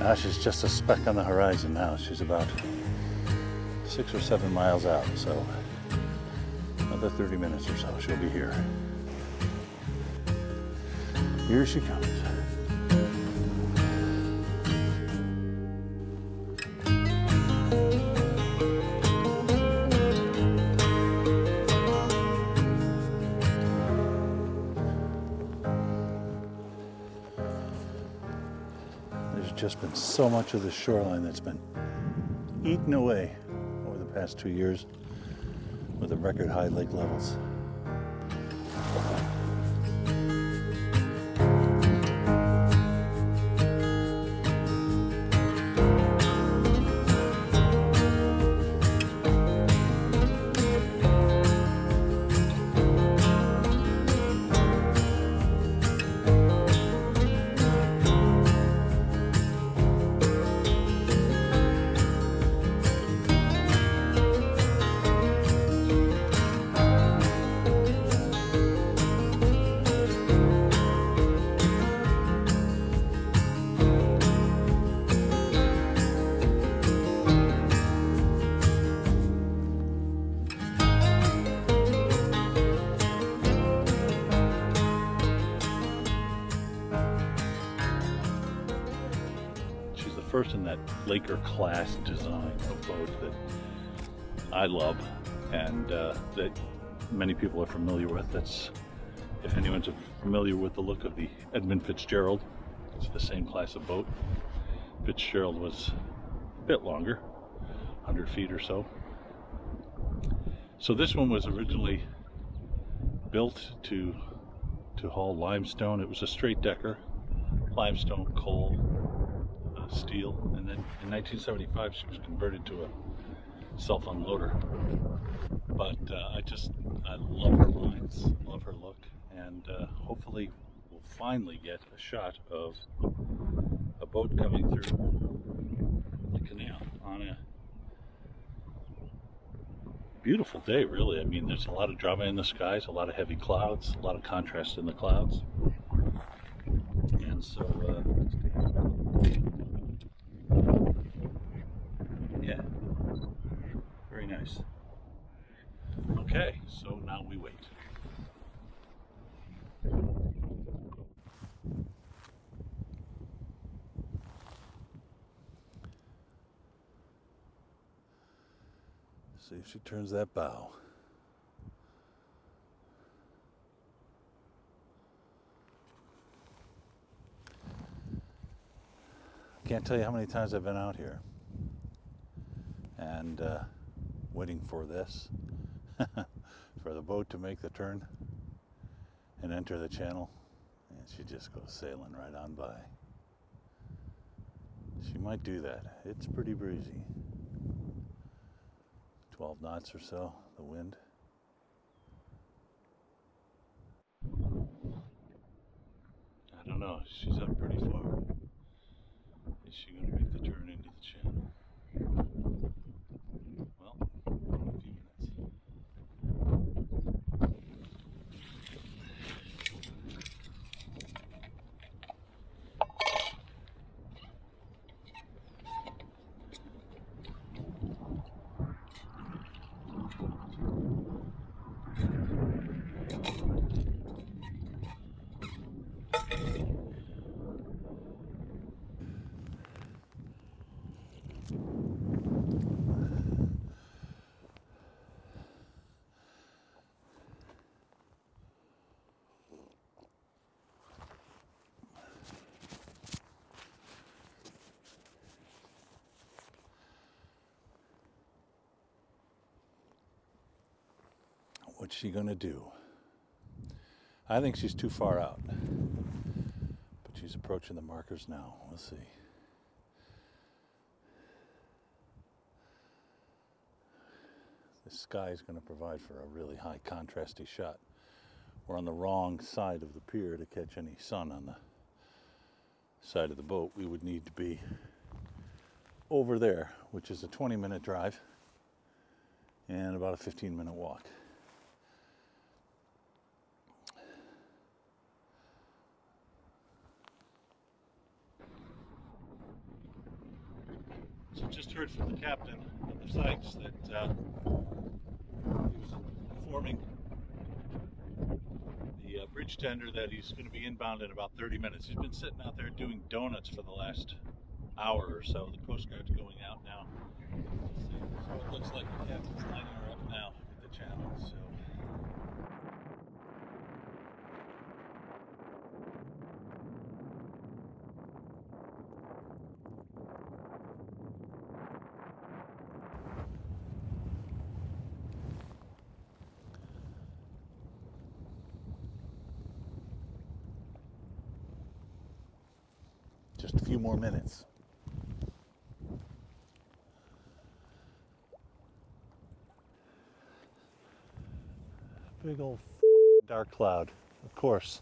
Now she's just a speck on the horizon now. She's about 6 or 7 miles out, so another 30 minutes or so she'll be here. Here she comes. There's just been so much of the shoreline that's been eaten away over the past 2 years with the record high lake levels. First in that Laker class design of boats that I love and that many people are familiar with. That's, if anyone's familiar with the look of the Edmund Fitzgerald, it's the same class of boat. Fitzgerald was a bit longer, 100 feet or so. So this one was originally built to haul limestone. It was a straight decker, limestone, coal, steel, and then in 1975 she was converted to a self-unloader. But I love her lines, love her look, and hopefully we'll finally get a shot of a boat coming through the canal on a beautiful day, really. I mean, there's a lot of drama in the skies, a lot of heavy clouds, a lot of contrast in the clouds, and so yeah, very nice. Okay, so now we wait. See if she turns that bow. Can't tell you how many times I've been out here and waiting for this, for the boat to make the turn and enter the channel, and she just goes sailing right on by. She might do that. It's pretty breezy, 12 knots or so, the wind. I don't know, she's up pretty far. Is she going to make the turn into the channel? Well, in a few minutes. What's she gonna do? I think she's too far out, but she's approaching the markers now. We'll see. The sky is going to provide for a really high contrasty shot. We're on the wrong side of the pier to catch any sun on the side of the boat. We would need to be over there, which is a 20-minute drive and about a 15-minute walk. So just heard from the captain of the Sykes that he was informing the bridge tender that he's going to be inbound in about 30 minutes. He's been sitting out there doing donuts for the last hour or so. The Coast Guard's going out now. So it looks like the captain's lining her up now at the channel. So. Just a few more minutes. Big old f***ing dark cloud, of course.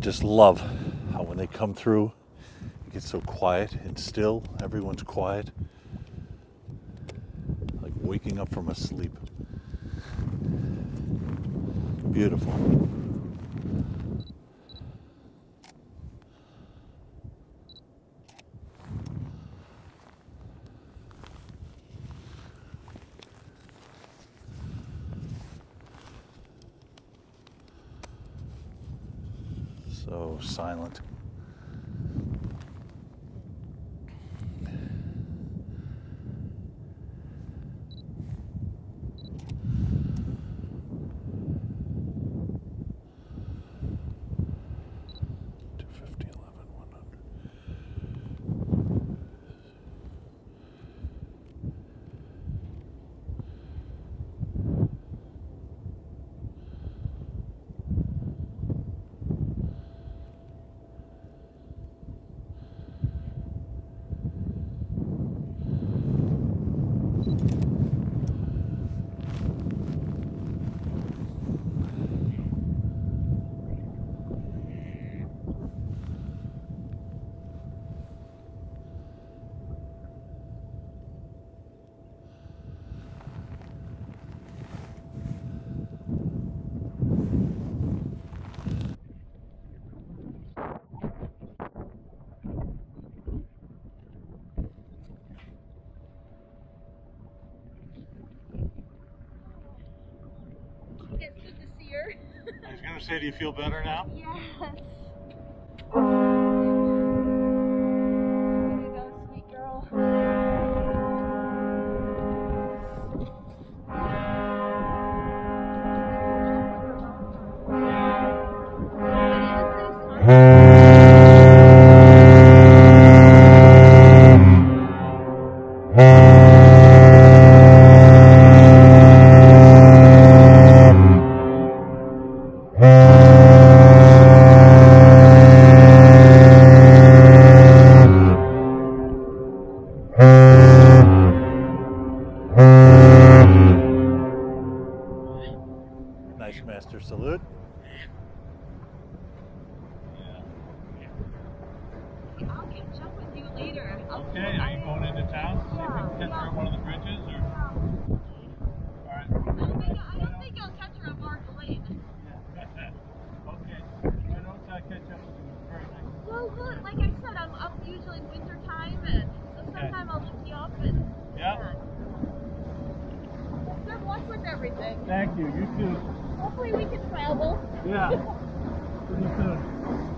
Just love how when they come through, it gets so quiet and still. Everyone's quiet, like waking up from a sleep. Beautiful. So silent. I was going to say, do you feel better now? Yes. Okay, are you going into town to see if you can catch her at one of the bridges? Or? All right. I don't think I'll catch her at Barge Lane. Okay, why don't I catch up with you first? Well, look, like I said, I'm up usually in winter time, and so sometime I'll lift you up and. Yeah. Good luck with everything. Thank you. You too. Hopefully we can travel. Yeah. Pretty soon.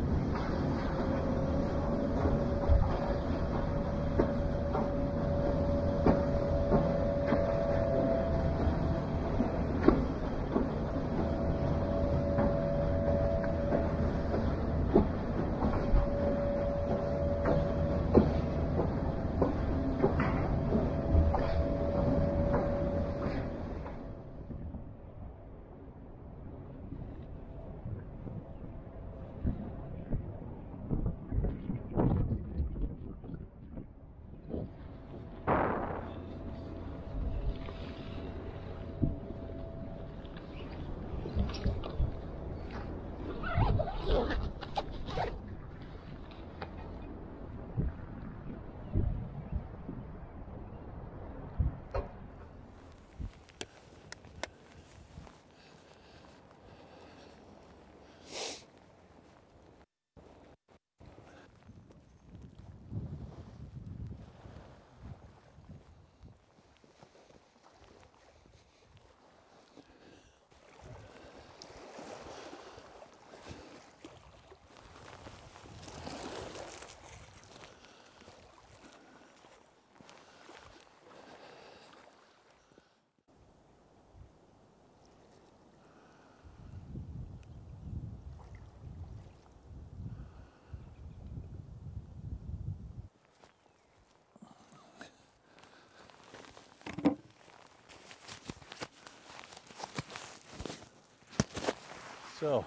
So,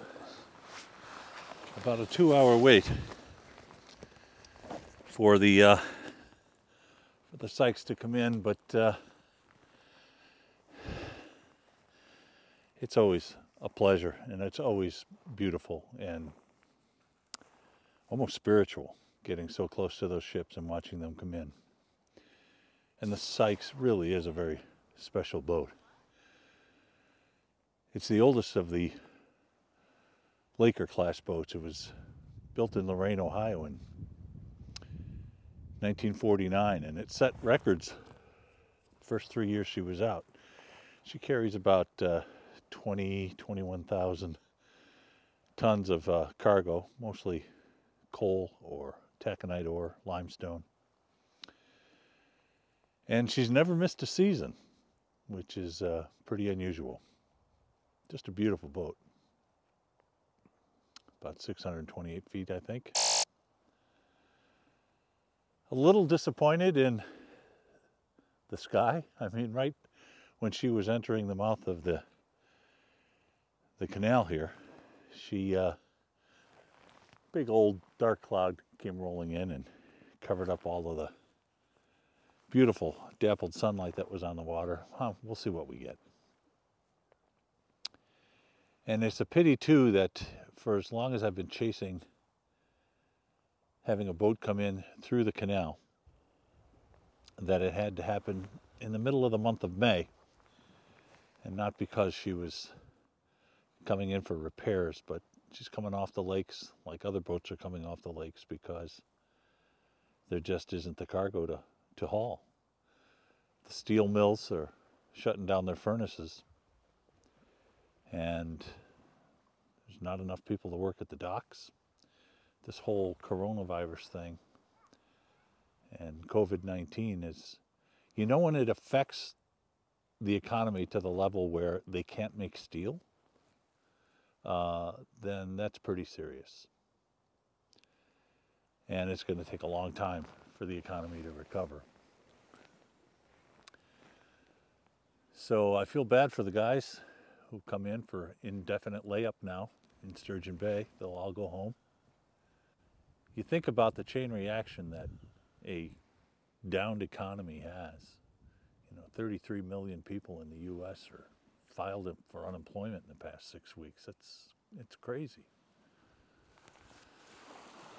about a 2 hour wait for the Sykes to come in, but it's always a pleasure, and it's always beautiful and almost spiritual getting so close to those ships and watching them come in. And the Sykes really is a very special boat. It's the oldest of the Laker class boats. It was built in Lorain, Ohio in 1949, and it set records the first 3 years she was out. She carries about 21,000 tons of cargo, mostly coal or taconite ore, limestone. And she's never missed a season, which is pretty unusual. Just a beautiful boat. About 628 feet, I think. A little disappointed in the sky. I mean, right when she was entering the mouth of the canal here, she, big old dark cloud came rolling in and covered up all of the beautiful dappled sunlight that was on the water. Huh, we'll see what we get. And it's a pity too that for as long as I've been chasing having a boat come in through the canal, that it had to happen in the middle of the month of May, and not because she was coming in for repairs, but she's coming off the lakes like other boats are coming off the lakes because there just isn't the cargo to haul. The steel mills are shutting down their furnaces, and there's not enough people to work at the docks. This whole coronavirus thing and COVID-19 is, you know, when it affects the economy to the level where they can't make steel, then that's pretty serious. And it's going to take a long time for the economy to recover. So I feel bad for the guys who come in for indefinite layup now in Sturgeon Bay. They'll all go home. You think about the chain reaction that a downed economy has. You know, 33 million people in the U.S. are filed for unemployment in the past 6 weeks. It's crazy.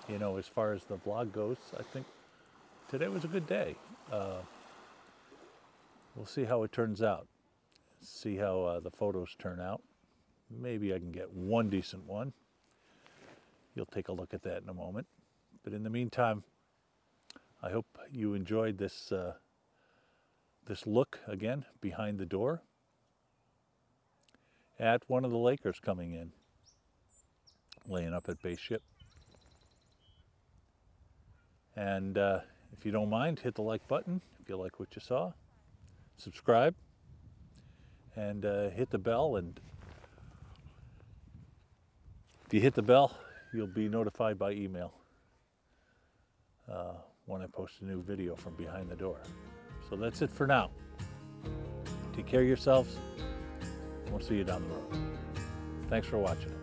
You know, as far as the vlog goes, I think today was a good day. We'll see how it turns out. See how the photos turn out. Maybe I can get one decent one. You'll take a look at that in a moment. But in the meantime, I hope you enjoyed this this look again behind the door at one of the Lakers coming in, laying up at Bay Ship. And if you don't mind, hit the like button if you like what you saw. Subscribe and hit the bell, and if you hit the bell, you'll be notified by email when I post a new video from behind the door. So that's it for now. Take care of yourselves. We'll see you down the road. Thanks for watching.